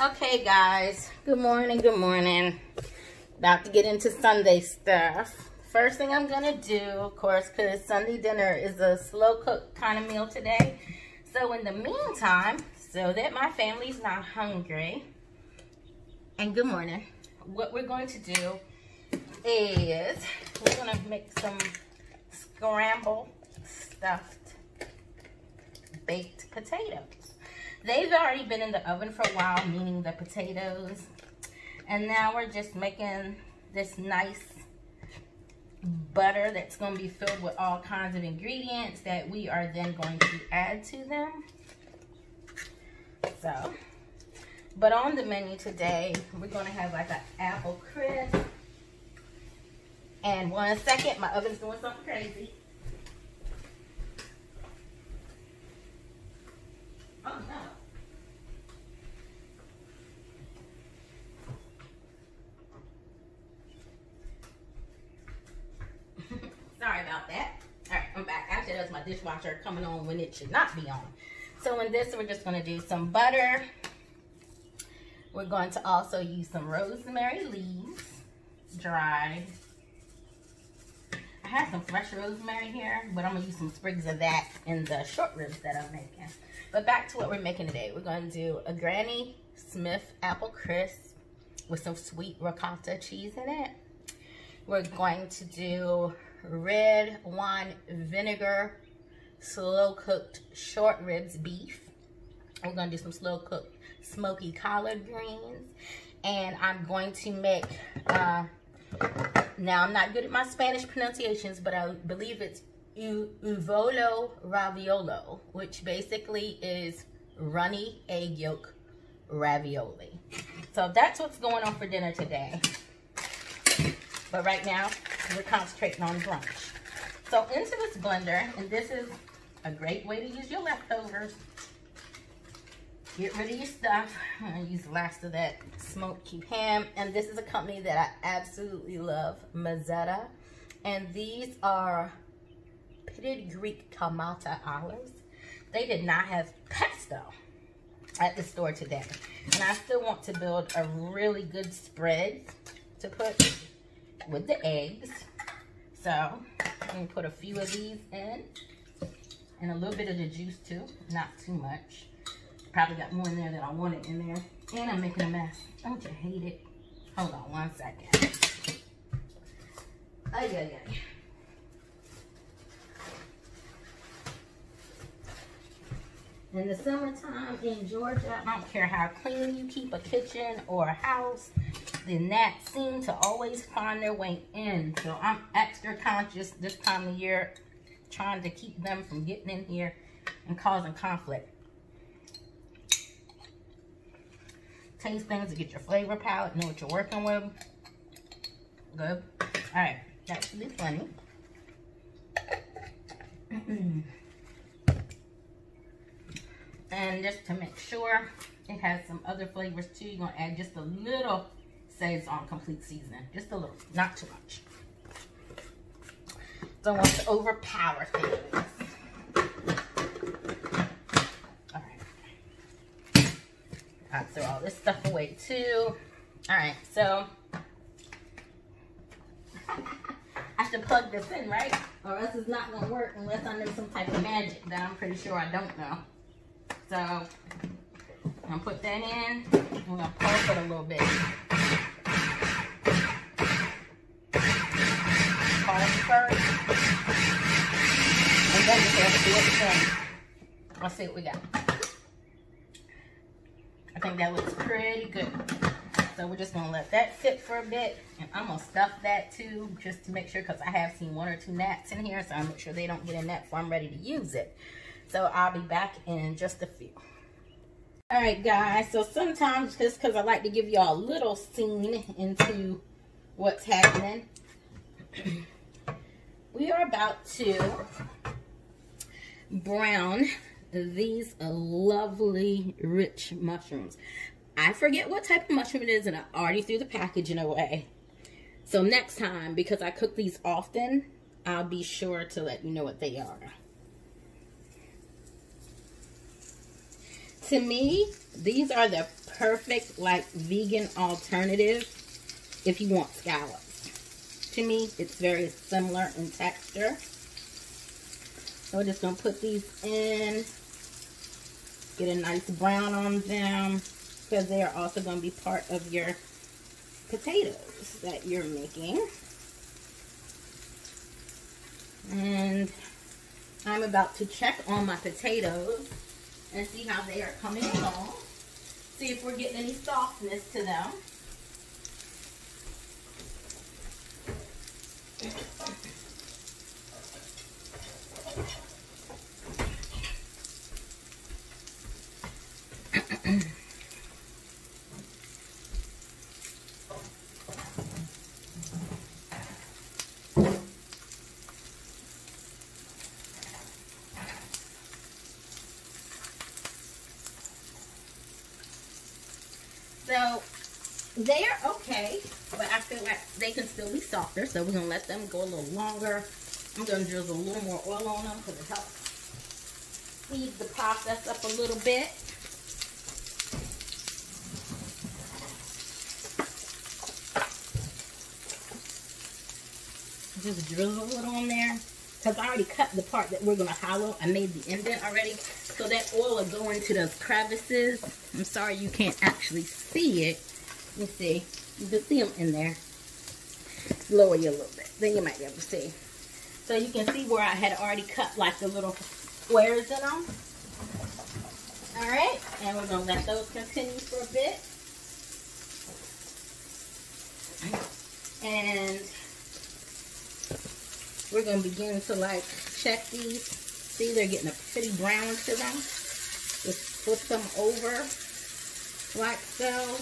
Okay guys, good morning. About to get into Sunday stuff. First thing I'm gonna do, of course, because Sunday dinner is a slow cook kind of meal today, so in the meantime, so that my family's not hungry, and good morning, what we're going to do is we're gonna make some scrambled stuffed baked potatoes. They've already been in the oven for a while, meaning the potatoes. And now we're just making this nice butter that's going to be filled with all kinds of ingredients that we are then going to add to them. So, but on the menu today, we're going to have like an apple crisp. And one second, my oven's doing something crazy. Oh no. Sorry about that. All right, I'm back. Actually, that's my dishwasher coming on when it should not be on. So in this, we're just going to do some butter. We're going to also use some rosemary leaves, dried. I have some fresh rosemary here, but I'm going to use some sprigs of that in the short ribs that I'm making. But back to what we're making today. We're going to do a Granny Smith apple crisp with some sweet ricotta cheese in it. We're going to do red wine vinegar slow cooked short ribs beef. We're gonna do some slow cooked smoky collard greens, and I'm going to make now I'm not good at my Spanish pronunciations, but I believe it's uvolo raviolo, which basically is runny egg yolk ravioli. So that's what's going on for dinner today, but right now we're concentrating on brunch. So into this blender, and this is a great way to use your leftovers. Get rid of your stuff. I'm gonna use the last of that smoked cube ham. And this is a company that I absolutely love, Mazzetta. And these are pitted Greek Kalamata olives. They did not have pesto at the store today. And I still want to build a really good spread to put with the eggs. So I'm going to put a few of these in and a little bit of the juice too, not too much. Probably got more in there than I wanted in there. And I'm making a mess. Don't you hate it? Hold on one second. Ay, ay, ay. In the summertime in Georgia, I don't care how clean you keep a kitchen or a house, the gnats seem to always find their way in. So I'm extra conscious this time of year, trying to keep them from getting in here and causing conflict. Taste things to get your flavor palette, know what you're working with. Good. All right, that should be funny. And just to make sure it has some other flavors too, you're gonna add just a little Saison complete seasoning, just a little, not too much. Don't want to overpower things. All right, I'll throw all this stuff away too. All right, so I should plug this in, right? Or else it's not gonna work unless I know some type of magic that I'm pretty sure I don't know. So I'm gonna put that in. I'm gonna pulp it a little bit. Pulp first, and then we have to do it. Let's see what we got. I think that looks pretty good. So we're just gonna let that sit for a bit, and I'm gonna stuff that too, just to make sure, because I have seen one or two gnats in here, so I make sure they don't get in that before I'm ready to use it. So I'll be back in just a few. All right, guys. So sometimes, just because I like to give y'all a little scene into what's happening, we are about to brown these lovely, rich mushrooms. I forget what type of mushroom it is, and I already threw the packaging away. So next time, because I cook these often, I'll be sure to let you know what they are. To me, these are the perfect, like, vegan alternative if you want scallops. To me, it's very similar in texture. So we're just going to put these in, get a nice brown on them, because they are also going to be part of your potatoes that you're making. And I'm about to check on my potatoes and see how they are coming along. See if we're getting any softness to them. So they're okay, but I feel like they can still be softer, so we're going to let them go a little longer. I'm going to drizzle a little more oil on them because it helps speed the process up a little bit. Just drizzle it on there because I already cut the part that we're going to hollow. I made the indent already, so that oil will go into those crevices. I'm sorry you can't actually see it. You see, you can see them in there. Lower you a little bit, then you might be able to see. So you can see where I had already cut like the little squares in them. All right, and we're gonna let those continue for a bit. And we're gonna begin to like check these. See, they're getting a pretty brown to them. Just flip them over like so.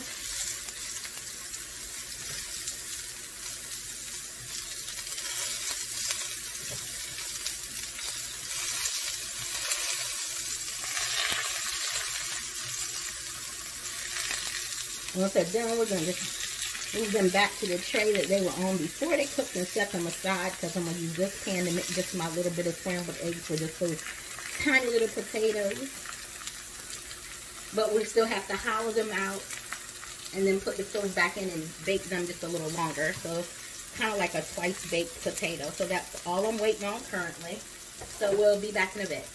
Once they're done, we're going to just move them back to the tray that they were on before they cooked and set them aside, because I'm going to use this pan to make just my little bit of scrambled eggs for just those tiny little potatoes. But we still have to hollow them out and then put the potatoes back in and bake them just a little longer. So it's kind of like a twice baked potato. So that's all I'm waiting on currently. So we'll be back in a bit.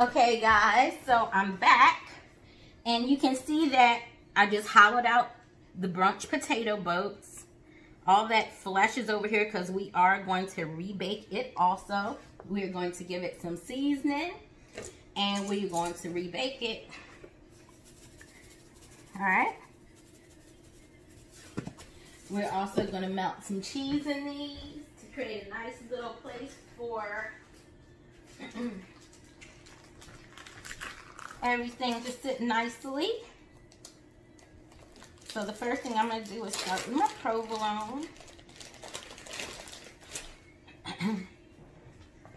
Okay guys, so I'm back. And you can see that I just hollowed out the brunch potato boats. All that flesh is over here because we are going to rebake it also. We're going to give it some seasoning. And we're going to rebake it. Alright. We're also going to melt some cheese in these to create a nice little place for everything to sit nicely. So the first thing I'm going to do is start with my provolone.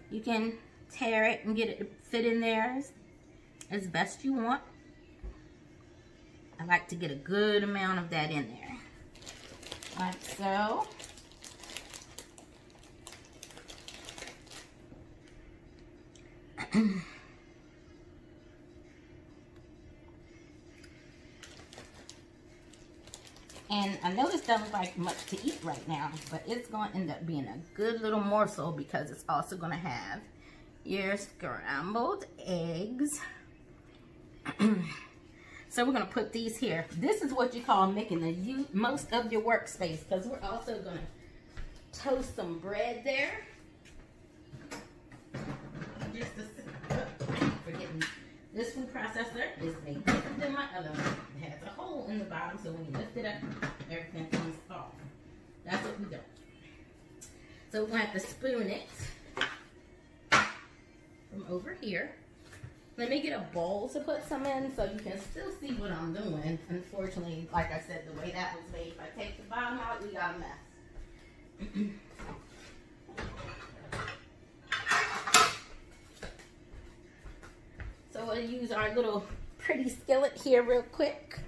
You can tear it and get it to fit in there as best you want. I like to get a good amount of that in there. Like so. And I know this doesn't like much to eat right now, but it's going to end up being a good little morsel because it's also going to have your scrambled eggs. So we're going to put these here. This is what you call making the most of your workspace, because we're also going to toast some bread there. Just forget me. This food processor is a different than my other one. It has a hole in the bottom, so when you lift it up, everything comes off. That's what we do. So we're going to have to spoon it from over here. Let me get a bowl to put some in so you can still see what I'm doing. Unfortunately, like I said, the way that was made, if I take the bottom out, we got a mess. So we'll use our little pretty skillet here real quick.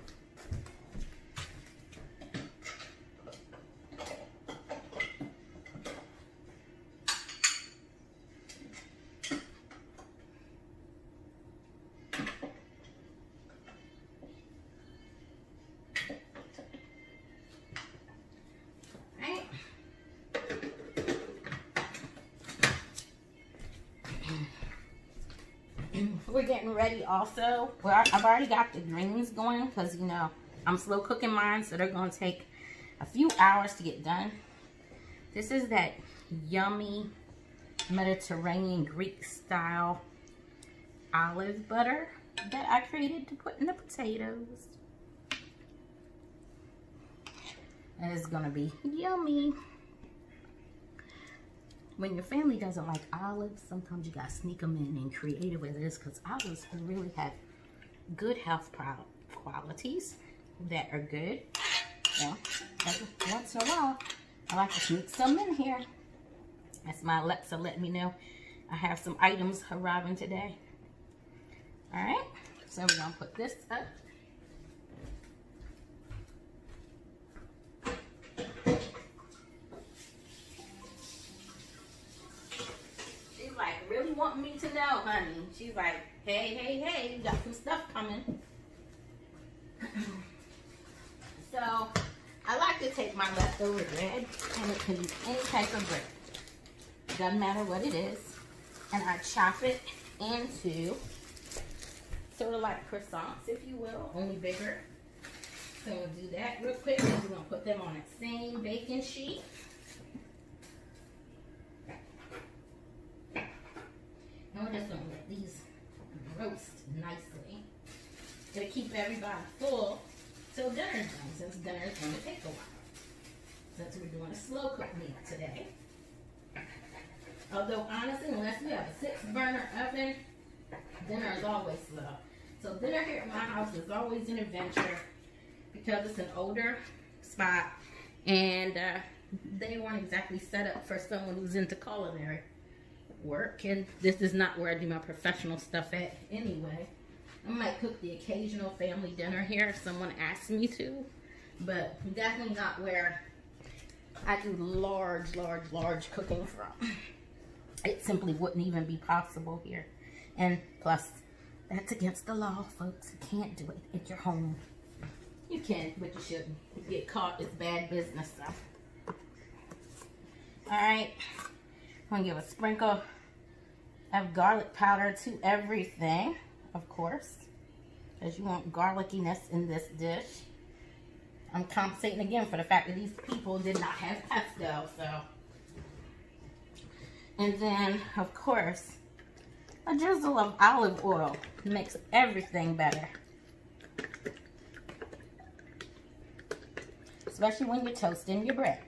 We're getting ready also. I've already got the greens going because, you know, I'm slow cooking mine, so they're going to take a few hours to get done. This is that yummy Mediterranean Greek style olive butter that I created to put in the potatoes. And it's going to be yummy. When your family doesn't like olives, sometimes you gotta sneak them in and create it with this, because olives really have good health qualities that are good. So, once in a while, I like to sneak some in here. That's my Alexa, let me know. I have some items arriving today. All right, so we're gonna put this up. Want me to know, honey. She's like, hey, hey, hey, you got some stuff coming. So, I like to take my leftover bread, and it can be any type of bread. Doesn't matter what it is. And I chop it into sort of like croissants, if you will, only bigger. So we'll do that real quick, and we're gonna put them on the same baking sheet. We're just gonna let these roast nicely. Gonna keep everybody full till dinner's done, since dinner's gonna take a while. Since we're doing a slow cook meal today. Although honestly, unless we have a 6-burner oven, dinner is always slow. So dinner here at my house is always an adventure because it's an older spot and they weren't exactly set up for someone who's into culinary work, and this is not where I do my professional stuff at anyway. I might cook the occasional family dinner here if someone asks me to, but definitely not where I do large cooking from. It simply wouldn't even be possible here, and plus that's against the law, folks. You can't do it at your home. You can, but you shouldn't. You get caught, it's bad business stuff. All right, I'm gonna give a sprinkle of garlic powder to everything, of course, because you want garlickiness in this dish. I'm compensating again for the fact that these people did not have pesto, so. And then, of course, a drizzle of olive oil makes everything better. Especially when you're toasting your bread.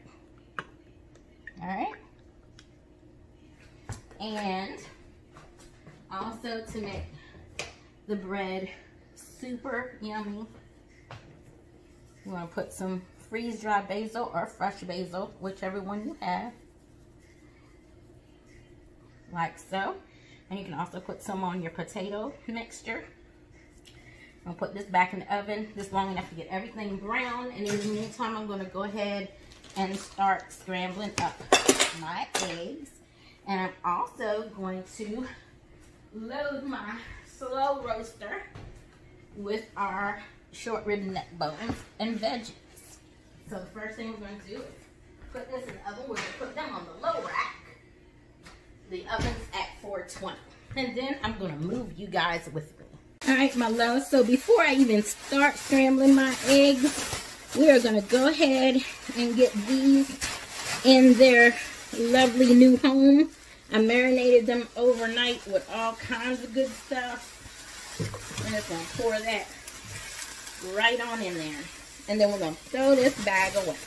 All right? And also to make the bread super yummy, you want to put some freeze-dried basil or fresh basil, whichever one you have, like so. And you can also put some on your potato mixture. I'm going to put this back in the oven just long enough to get everything brown. And in the meantime, I'm going to go ahead and start scrambling up my eggs. And I'm also going to load my slow roaster with our short rib neck bones and veggies. So the first thing we're going to do is put this in the oven. We're going to put them on the low rack. The oven's at 420. And then I'm going to move you guys with me. All right, my loves. So before I even start scrambling my eggs, we are going to go ahead and get these in their lovely new home. I marinated them overnight with all kinds of good stuff. I'm just going to pour that right on in there. And then we're going to throw this bag away.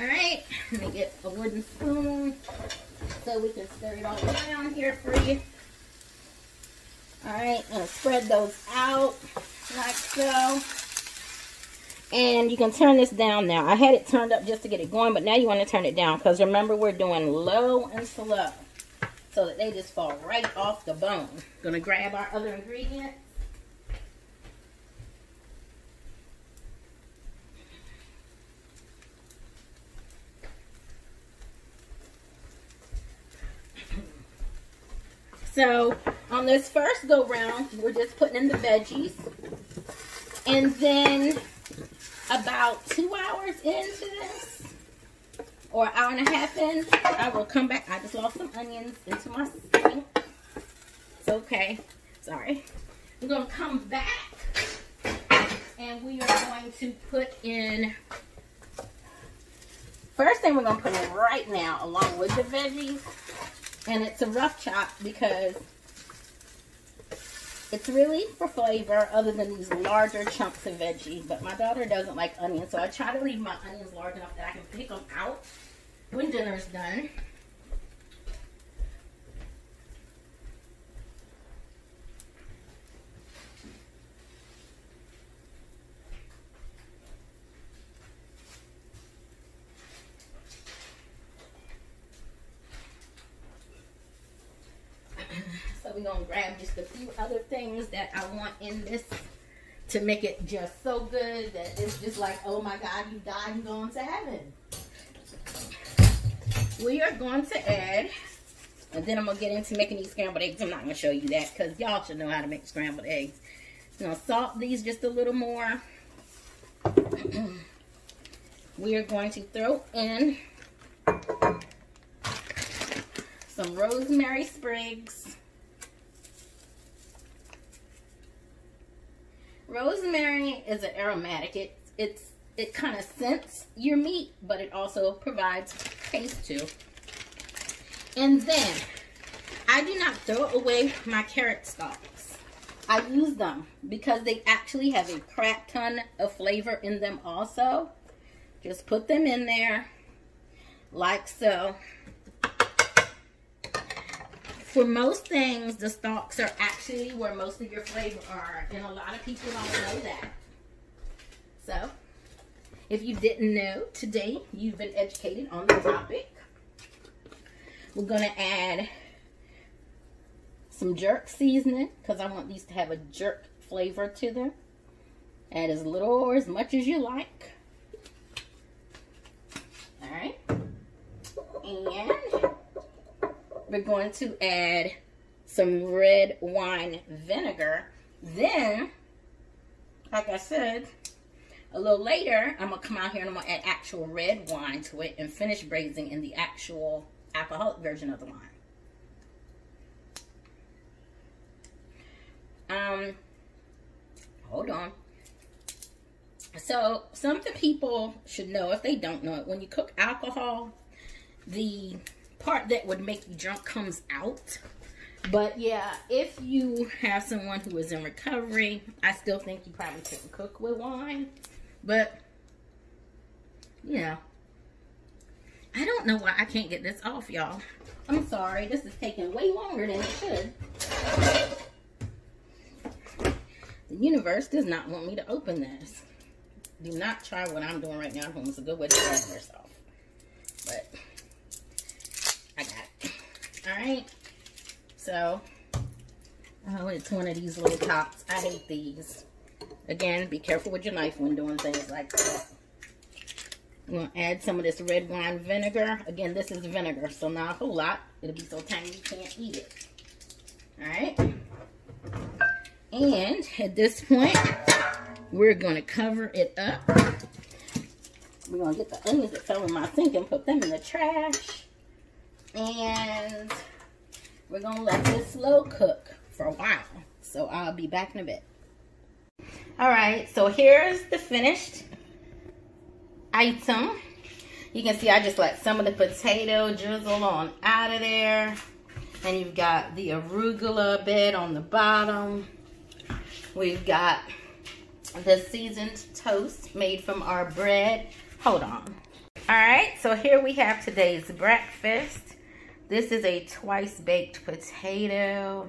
Alright, I'm going to get a wooden spoon so we can stir it all around here for you. Alright, I'm going to spread those out like so. And you can turn this down now. I had it turned up just to get it going, but now you want to turn it down because remember we're doing low and slow so that they just fall right off the bone. Gonna grab our other ingredients. So on this first go round, we're just putting in the veggies. And then about 2 hours into this, or an hour and a half in, I will come back. I just lost some onions into my sink. It's okay. Sorry. We're going to come back and we are going to put in, first thing we're going to put in right now along with the veggies, and it's a rough chop because it's really for flavor other than these larger chunks of veggie. But my daughter doesn't like onions, so I try to leave my onions large enough that I can pick them out when dinner's done. We're going to grab just a few other things that I want in this to make it just so good that it's just like, oh my God, you died and going to heaven. We are going to add, and then I'm going to get into making these scrambled eggs. I'm not going to show you that because y'all should know how to make scrambled eggs. I'm going to salt these just a little more. We are going to throw in some rosemary sprigs. Rosemary is an aromatic. It kind of scents your meat, but it also provides taste too. And then, I do not throw away my carrot stalks. I use them because they actually have a crap ton of flavor in them also. Just put them in there, like so. For most things, the stalks are actually where most of your flavor are, and a lot of people don't know that. So, if you didn't know, today you've been educated on the topic. We're going to add some jerk seasoning, because I want these to have a jerk flavor to them. Add as little or as much as you like. Alright. And we're going to add some red wine vinegar. Then, like I said, a little later, I'm going to come out here and I'm going to add actual red wine to it and finish braising in the actual alcoholic version of the wine. Hold on. So, something people should know, if they don't know it, when you cook alcohol, the part that would make you drunk comes out. But yeah, if you have someone who is in recovery, I still think you probably shouldn't cook with wine. But you know, I don't know why I can't get this off, y'all. I'm sorry, this is taking way longer than it should. The universe does not want me to open this. Do not try what I'm doing right now. It's a good way to drag yourself. But I got it. Alright. So, oh, it's one of these little tops. I hate these. Again, be careful with your knife when doing things like that. I'm going to add some of this red wine vinegar. Again, this is vinegar, so not a whole lot. It'll be so tiny you can't eat it. Alright. And at this point, we're going to cover it up. We're going to get the onions that fell in my sink and put them in the trash. And we're going to let this slow cook for a while. So I'll be back in a bit. Alright, so here's the finished item. You can see I just let some of the potato drizzle on out of there. And you've got the arugula bed on the bottom. We've got the seasoned toast made from our bread. Hold on. Alright, so here we have today's breakfast. This is a twice-baked potato,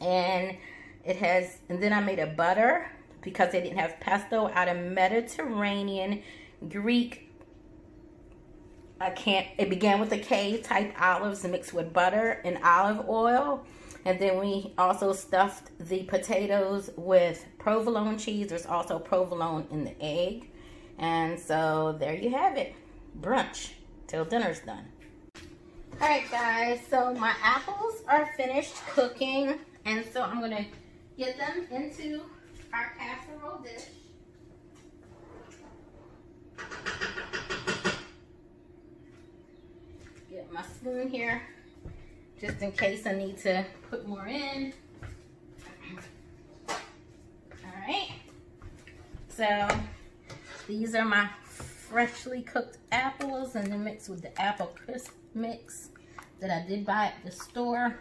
and it has, and then I made a butter because they didn't have pesto out of Mediterranean Greek. It began with a K, type olives mixed with butter and olive oil. And then we also stuffed the potatoes with provolone cheese. There's also provolone in the egg. And so there you have it, brunch till dinner's done. All right, guys, so my apples are finished cooking, and so I'm gonna get them into our casserole dish. my spoon here just in case I need to put more in. All right, so these are my freshly cooked apples, and then mixed with the apple crisp mix that I did buy at the store.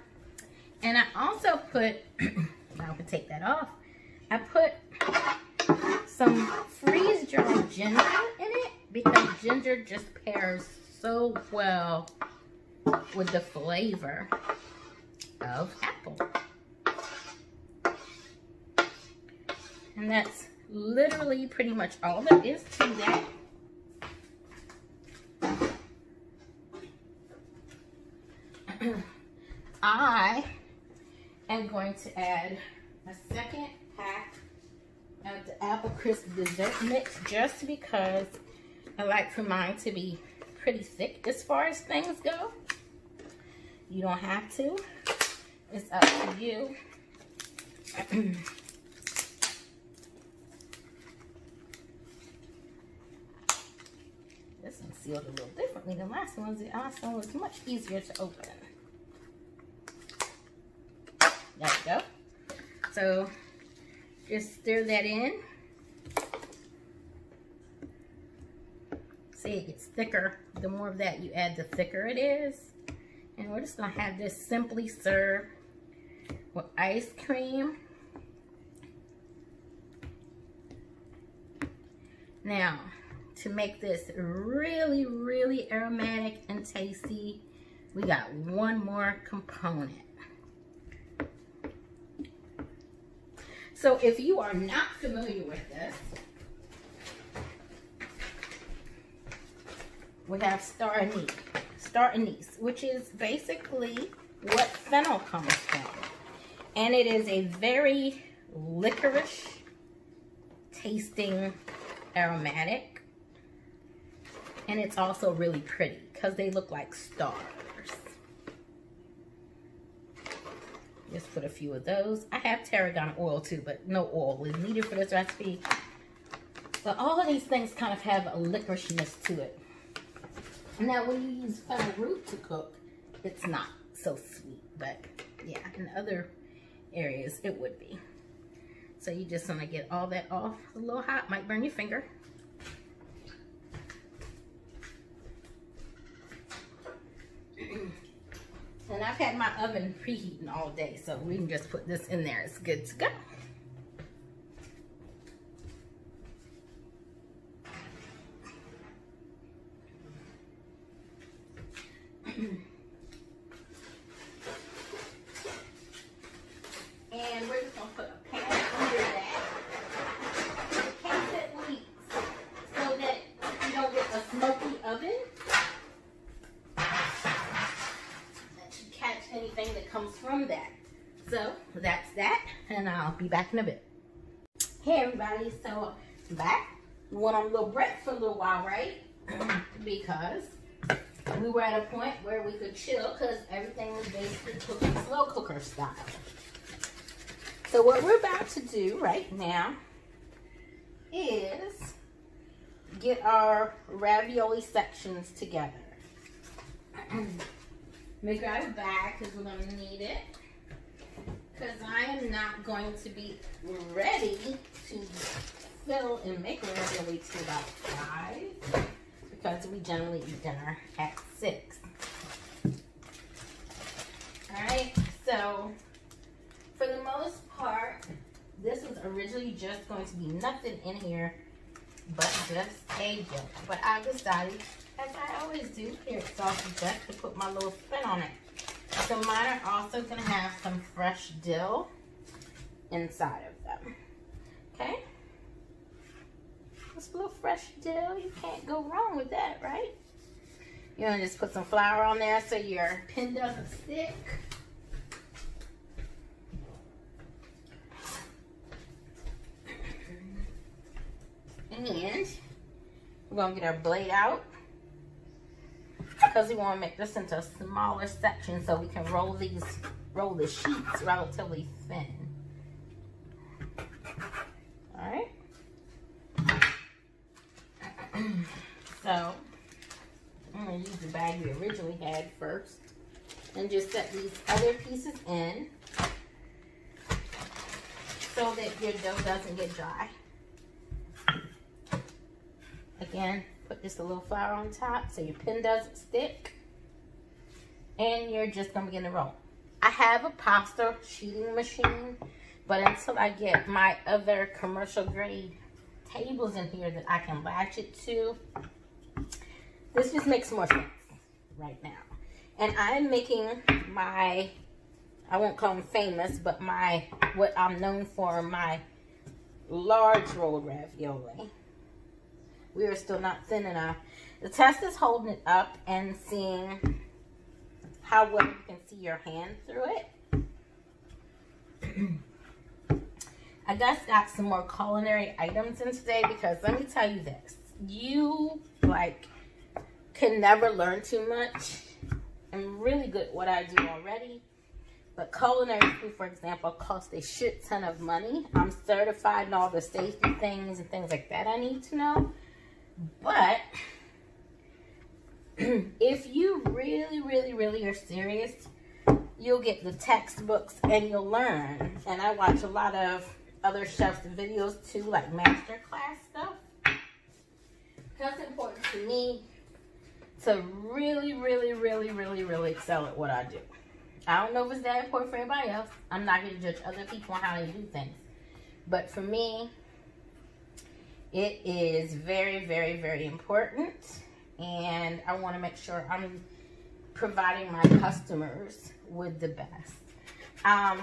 And I also put, now I can take that off, I put some freeze-dried ginger in it because ginger just pairs so well with the flavor of apple. And that's literally pretty much all there is to that. I am going to add a second pack of the apple crisp dessert mix just because I like for mine to be pretty thick as far as things go. You don't have to, it's up to you. This one's sealed a little differently than last one. The last one was much easier to open. There we go. So just stir that in. See, it gets thicker. The more of that you add, the thicker it is. And we're just gonna have this simply served with ice cream. Now, to make this really, really aromatic and tasty, we got one more component. So if you are not familiar with this, we have star anise, which is basically what fennel comes from. And it is a very licorice tasting aromatic. And it's also really pretty because they look like stars. Just put a few of those. I have tarragon oil too, but no oil is needed for this recipe. But all of these things kind of have a licoriceiness to it. Now when you use fennel root to cook, it's not so sweet, but yeah, in other areas it would be. So you just want to get all that off. It's a little hot, might burn your finger. And I've had my oven preheating all day, so we can just put this in there. It's good to go. And we're just gonna put a pan under that in case it leaks, so that you don't get a smoky oven. Anything that comes from that. So that's that, and I'll be back in a bit. Hey everybody, so I'm back. We went on a little break for a little while, right? Because we were at a point where we could chill because everything was basically cooking slow cooker style. So what we're about to do right now is get our ravioli sections together. Let me grab a bag because we're going to need it, because I am not going to be ready to fill and make ravioli till about 5, because we generally eat dinner at 6. Alright, so for the most part, this was originally just going to be nothing in here but just a yolk, but I decided, as I always do here at Saucy Dutch, to put my little spin on it. So mine are also going to have some fresh dill inside of them. Okay? Just a little fresh dill. You can't go wrong with that, right? You're going to just put some flour on there so your pin doesn't stick. And we're going to get our blade out, because we want to make this into a smaller section so we can roll the sheets relatively thin. All right. So I'm I'm going to use the bag we originally had first and just set these other pieces in so that your dough doesn't get dry. Again, put just a little flour on top so your pin doesn't stick, and you're just going to begin to roll. I have a pasta sheeting machine, but until I get my other commercial grade tables in here that I can latch it to, this just makes more sense right now. And I'm making my, I won't call them famous, but my, what I'm known for, my large rolled ravioli. We are still not thin enough. The test is holding it up and seeing how well you can see your hand through it. I just got some more culinary items in today because let me tell you this. You, like, can never learn too much. I'm really good at what I do already. But culinary food, for example, costs a shit ton of money. I'm certified in all the safety things and things like that I need to know. But if you really are serious, you'll get the textbooks and you'll learn. And I watch a lot of other chefs' videos too, like masterclass stuff. That's important to me to really excel at what I do. I don't know if it's that important for everybody else. I'm not going to judge other people on how they do things. But for me, it is very important. And I want to make sure I'm providing my customers with the best. I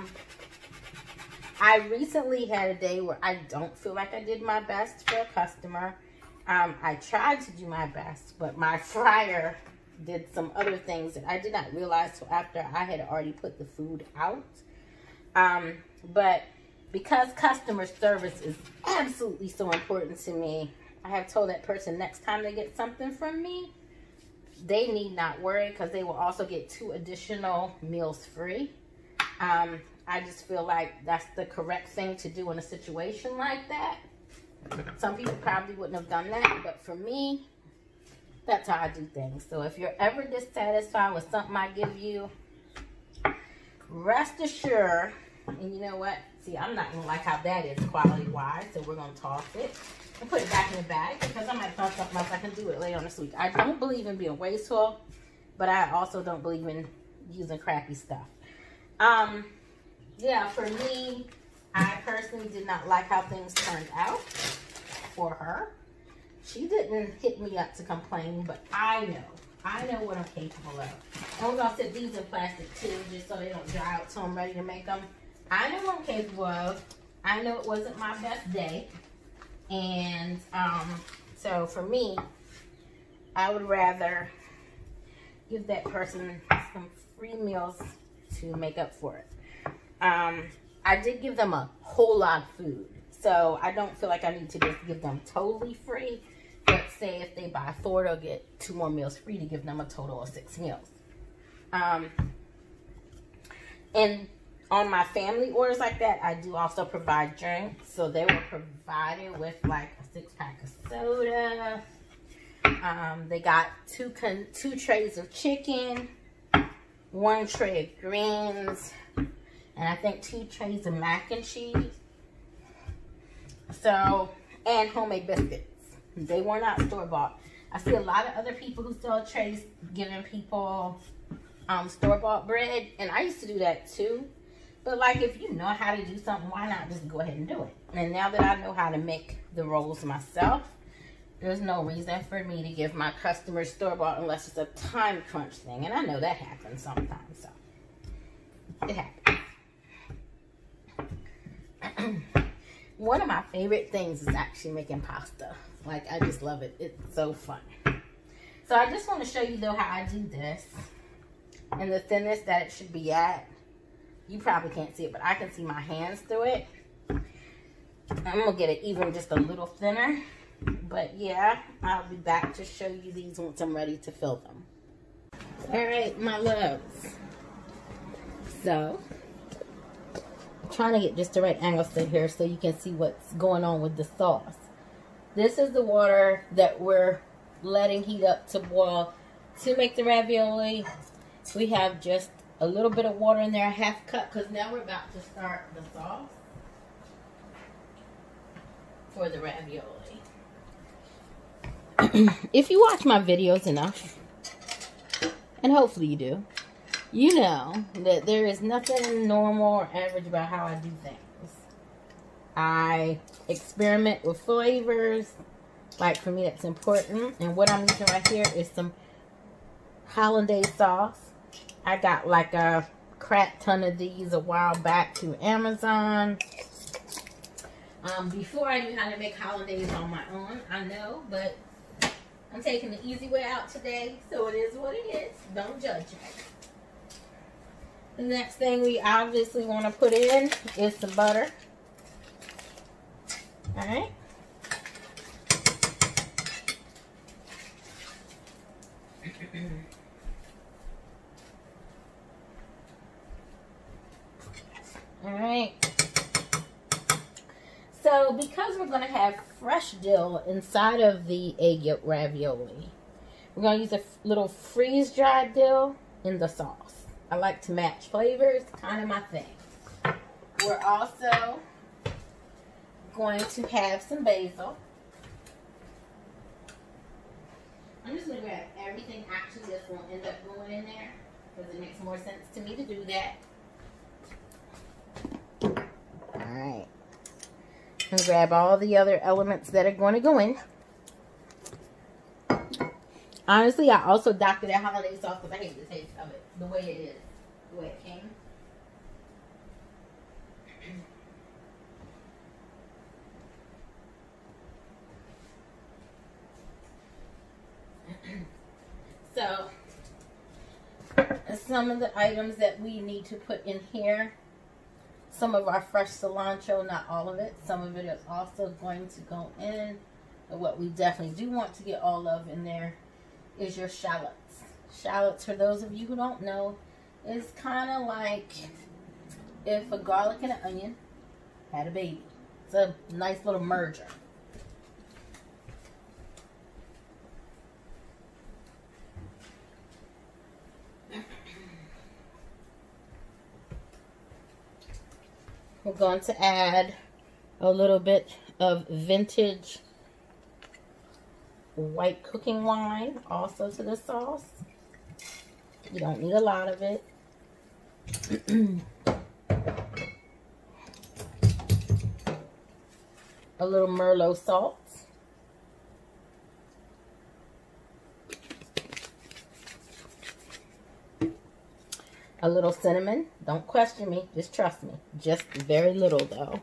recently had a day where I don't feel like I did my best for a customer. I tried to do my best, but my fryer did some other things that I did not realize till after I had already put the food out. But because customer service is absolutely so important to me, I have told that person next time they get something from me, they need not worry because they will also get 2 additional meals free. I just feel like that's the correct thing to do in a situation like that. Some people probably wouldn't have done that, but for me, that's how I do things. So if you're ever dissatisfied with something I give you, rest assured, and you know what? See, I'm not going to like how that is quality-wise, so we're going to toss it and put it back in the bag because I might find something else I can do it later on this week. I don't believe in being wasteful, but I also don't believe in using crappy stuff. Yeah, for me, I personally did not like how things turned out for her. She didn't hit me up to complain, but I know what I'm capable of. I'm gonna set these in plastic too, just so they don't dry out till I'm ready to make them. I know what I'm capable of. I know it wasn't my best day. And so for me, I would rather give that person some free meals to make up for it. I did give them a whole lot of food. So I don't feel like I need to just give them totally free. Let's say if they buy 4, they'll get 2 more meals free to give them a total of 6 meals. And on my family orders like that, I do also provide drinks. So they were provided with like a 6-pack of soda. They got 2 trays of chicken, 1 tray of greens, and I think 2 trays of mac and cheese. So, and homemade biscuits. They were not store-bought. I see a lot of other people who sell trays giving people store-bought bread, and I used to do that too. But like, if you know how to do something, why not just go ahead and do it? And now that I know how to make the rolls myself, there's no reason for me to give my customers store-bought unless it's a time crunch thing. And I know that happens sometimes, so it happens. One of my favorite things is actually making pasta. Like, I just love it. It's so fun. So I just want to show you, though, how I do this. And the thinness that it should be at. You probably can't see it, but I can see my hands through it. I'm going to get it even just a little thinner. But, yeah, I'll be back to show you these once I'm ready to fill them. All right, my loves. So trying to get just the right angle set here so you can see what's going on with the sauce. This is the water that we're letting heat up to boil to make the ravioli, we have just a little bit of water in there, a half cup, because now we're about to start the sauce for the ravioli. If you watch my videos enough, and hopefully you do, you know that there is nothing normal or average about how I do things. I experiment with flavors. Like, for me, that's important. And what I'm using right here is some hollandaise sauce. I got like a crap ton of these a while back through Amazon. Before I knew how to make hollandaise on my own, I know, but I'm taking the easy way out today, so it is what it is. Don't judge me. The next thing we obviously want to put in is some butter. All right. So because we're going to have fresh dill inside of the egg yolk ravioli, we're going to use a little freeze-dried dill in the sauce. I like to match flavors, kind of my thing. We're also going to have some basil. I'm just going to grab everything actually that's going to end up going in there, because it makes more sense to me to do that. Alright. And grab all the other elements that are going to go in. Honestly, I also doctored that hollandaise sauce because I hate the taste of it, the way it is, the way it came. So, some of the items that we need to put in here. Some of our fresh cilantro, not all of it. Some of it is also going to go in. But what we definitely do want to get all of in there is your shallots. Shallots, for those of you who don't know, is kind of like if a garlic and an onion had a baby. It's a nice little merger. We're going to add a little bit of vintage white cooking wine also to the sauce. You don't need a lot of it. A little Merlot salt. A little cinnamon. Don't question me. Just trust me. Just very little, though.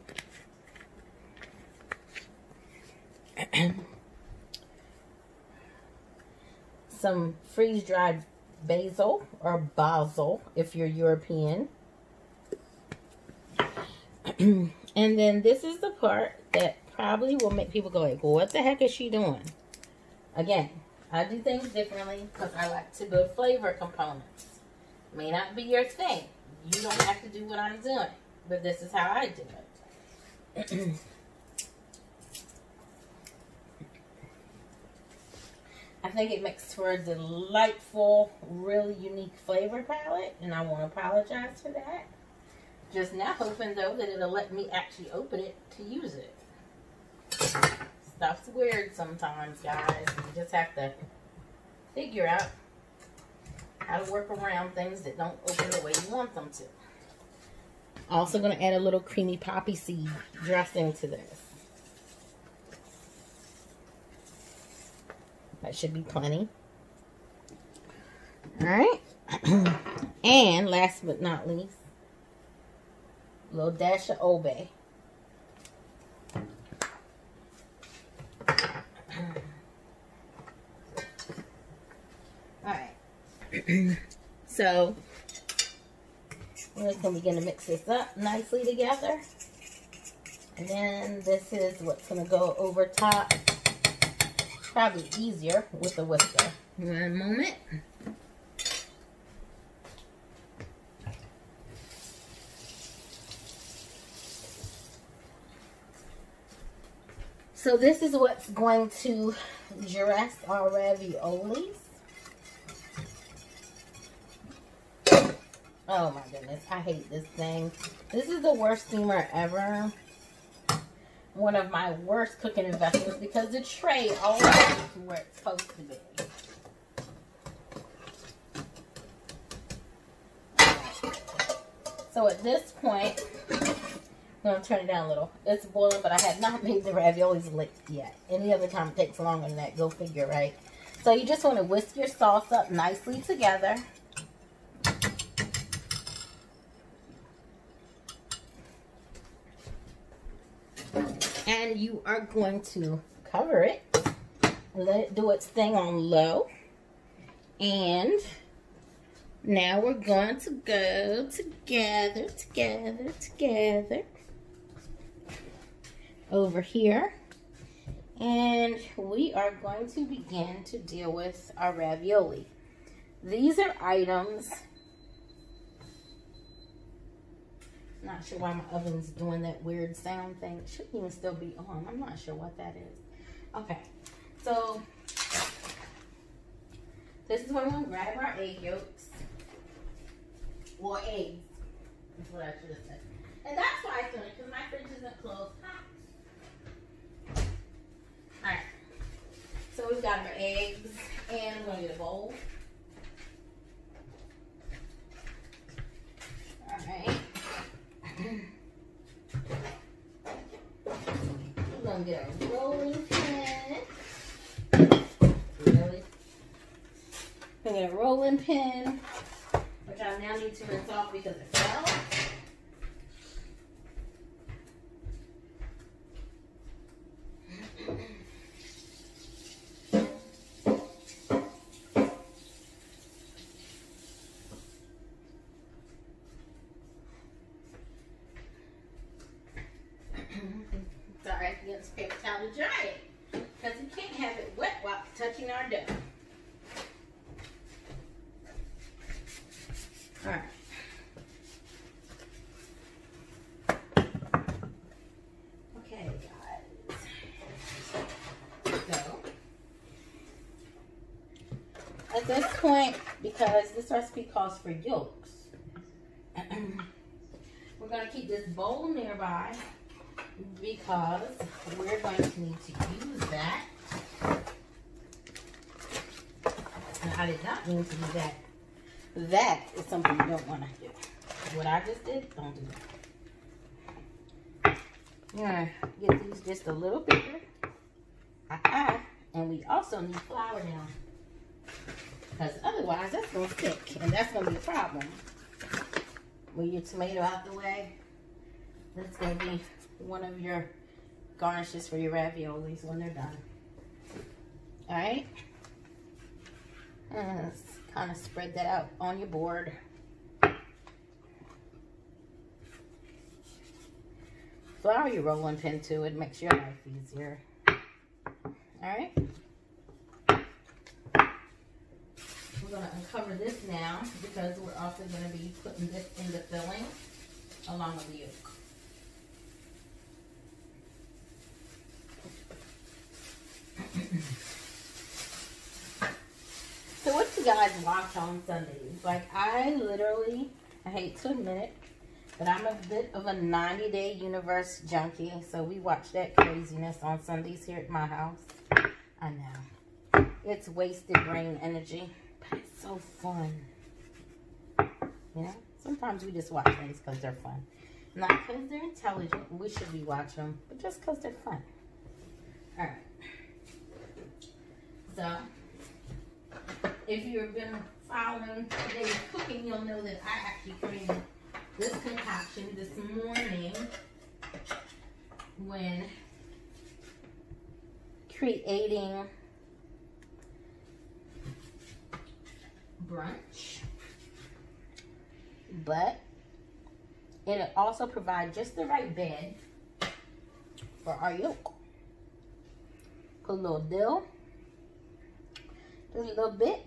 Some freeze-dried basil or basil, if you're European. And then this is the part that probably will make people go like, well, what the heck is she doing? Again, I do things differently because I like to build flavor components. May not be your thing. You don't have to do what I'm doing, but this is how I do it. I think it makes for a delightful, really unique flavor palette, and I want to apologize for that. Just now hoping, though, that it'll let me actually open it to use it. Stuff's weird sometimes, guys. You just have to figure out how to work around things that don't open the way you want them to. Also going to add a little creamy poppy seed dressing to this. That should be plenty. Alright. And last but not least, a little dash of Old Bay. So, we're just going to begin to mix this up nicely together. And then this is what's going to go over top. Probably easier with a whisker. One moment. So this is what's going to dress our raviolis. Oh my goodness, I hate this thing. This is the worst steamer ever. One of my worst cooking investments because the tray always is where it's supposed to be. So at this point, I'm going to turn it down a little. It's boiling, but I have not made the raviolis lick yet. Any other time it takes longer than that, go figure, right? So you just want to whisk your sauce up nicely together. And you are going to cover it, let it do its thing on low. And now we're going to go together over here. And we are going to begin to deal with our ravioli. These are items. Not sure why my oven's doing that weird sound thing. It shouldn't even still be on. I'm not sure what that is. Okay, so this is when we grab our egg yolks. Or eggs. That's what I should have said. And that's why it's doing it, because my fridge isn't closed. Alright. So we've got our eggs, and we're going to get a bowl. Alright. We're going to get our rolling pin. Really? We're going to get a rolling pin, which I now need to rinse off because it fell. Paper towel to dry it, because we can't have it wet while touching our dough. All right. Okay, guys. So at this point, because this recipe calls for yolks, we're going to keep this bowl nearby, because we're going to need to use that. And I did not mean to do that. That is something you don't want to do. What I just did, don't do that. I'm going to get these just a little bigger. And we also need flour now, because otherwise that's going to stick. And that's going to be a problem. With your tomato out the way, that's going to be one of your garnishes for your raviolis when they're done. All right, and let's kind of spread that out on your board. Flour your rolling pin too, it makes your life easier. All right, we're going to uncover this now because we're also going to be putting this in the filling along with the yolk. So what do you guys watch on Sundays? Like, I hate to admit it, but I'm a bit of a 90 Day Universe junkie. So we watch that craziness on Sundays here at my house. I know. It's wasted brain energy, but it's so fun. You know, sometimes we just watch things because they're fun. Not because they're intelligent. We should be watching them, but just because they're fun. All right. So, if you've been following today's cooking, you'll know that I actually created this concoction this morning when creating brunch. But it'll also provide just the right bed for our yolk. Put a little dill. A little bit.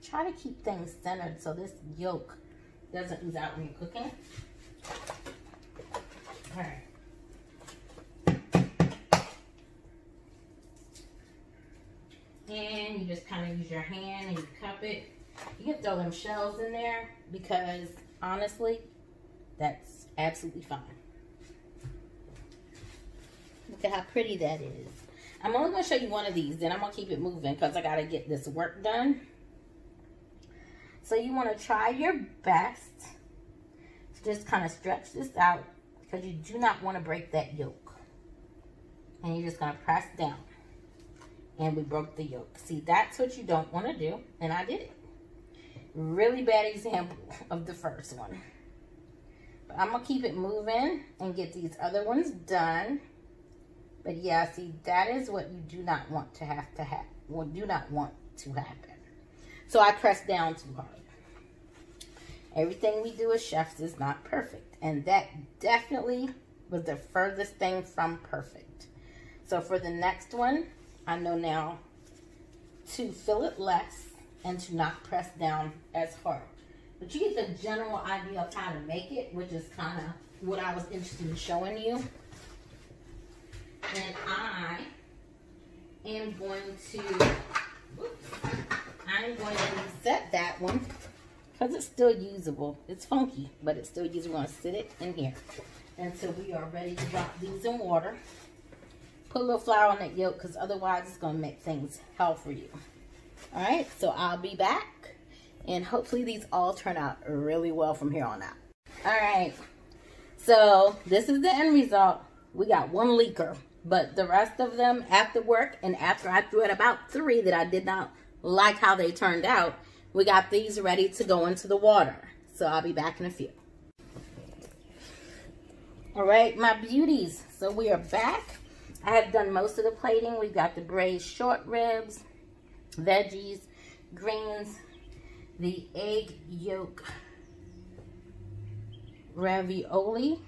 Try to keep things centered so this yolk doesn't ooze out when you're cooking. All right. And you just kind of use your hand and you cup it. You can throw them shells in there because honestly, that's absolutely fine. Look at how pretty that is. I'm only going to show you one of these, then I'm going to keep it moving because I got to get this work done. So you want to try your best to just kind of stretch this out because you do not want to break that yolk. And you're just going to press down. And we broke the yolk. See, that's what you don't want to do, and I did it. Really bad example of the first one. But I'm going to keep it moving and get these other ones done. But yeah, see, that is what you do not want to have to happen. Well, do not want to happen. So I pressed down too hard. Everything we do as chefs is not perfect. And that definitely was the furthest thing from perfect. So for the next one, I know now to fill it less and to not press down as hard. But you get the general idea of how to make it, which is kind of what I was interested in showing you. And I am going to, oops, I'm going to reset that one because it's still usable. It's funky, but it's still usable. We're going to sit it in here until we are ready to drop these in water. Put a little flour on that yolk because otherwise it's going to make things hell for you. All right, so I'll be back and hopefully these all turn out really well from here on out. All right, so this is the end result. We got one leaker, but the rest of them after work and after I threw at about three that I did not like how they turned out, we got these ready to go into the water. So I'll be back in a few. All right, my beauties, so we are back. I have done most of the plating. We've got the braised short ribs, veggies, greens, the egg yolk ravioli.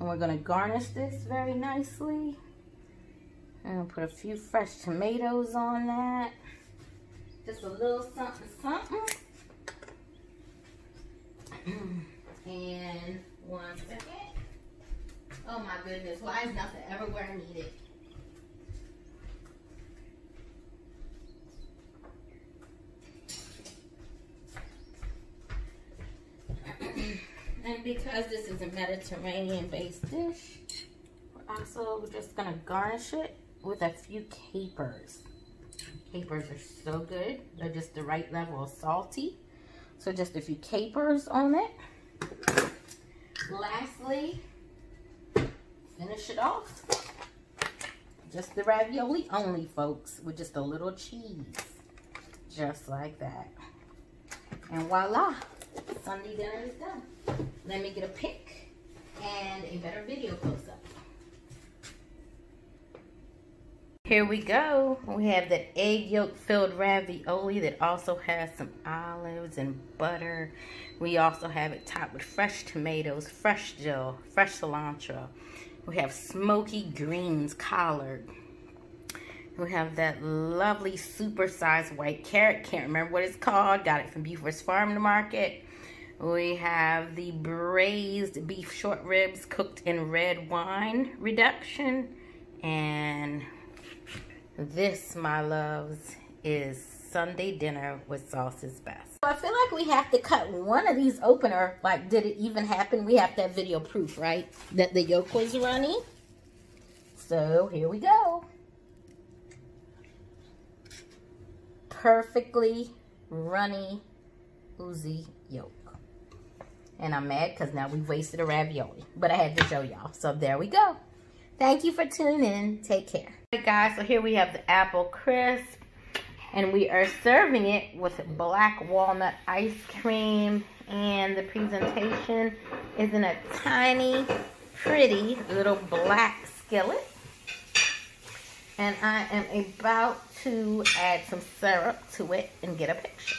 And we're gonna garnish this very nicely. And put a few fresh tomatoes on that. Just a little something, something. And one second. Oh my goodness, why is nothing everywhere I need it? And because this is a Mediterranean-based dish, we're also just gonna garnish it with a few capers. Capers are so good. They're just the right level of salty. So just a few capers on it. Lastly, finish it off. Just the ravioli only, folks, with just a little cheese. Just like that. And voila, Sunday dinner is done. Let me get a pic and a better video close-up. Here we go. We have that egg yolk filled ravioli that also has some olives and butter. We also have it topped with fresh tomatoes, fresh dill, fresh cilantro. We have smoky greens, collard. We have that lovely super-sized white carrot. Can't remember what it's called. Got it from Buford's Farm to Market. We have the braised beef short ribs cooked in red wine reduction. And this, my loves, is Sunday dinner with sauce is best. So I feel like we have to cut one of these opener. Like, did it even happen? We have to have video proof, right? That the yolk was runny. So here we go. Perfectly runny, oozy yolk. And I'm mad because now we've wasted a ravioli. But I had to show y'all. So there we go. Thank you for tuning in. Take care. All right, guys. So here we have the apple crisp. And we are serving it with black walnut ice cream. And the presentation is in a tiny, pretty little black skillet. And I am about to add some syrup to it and get a picture.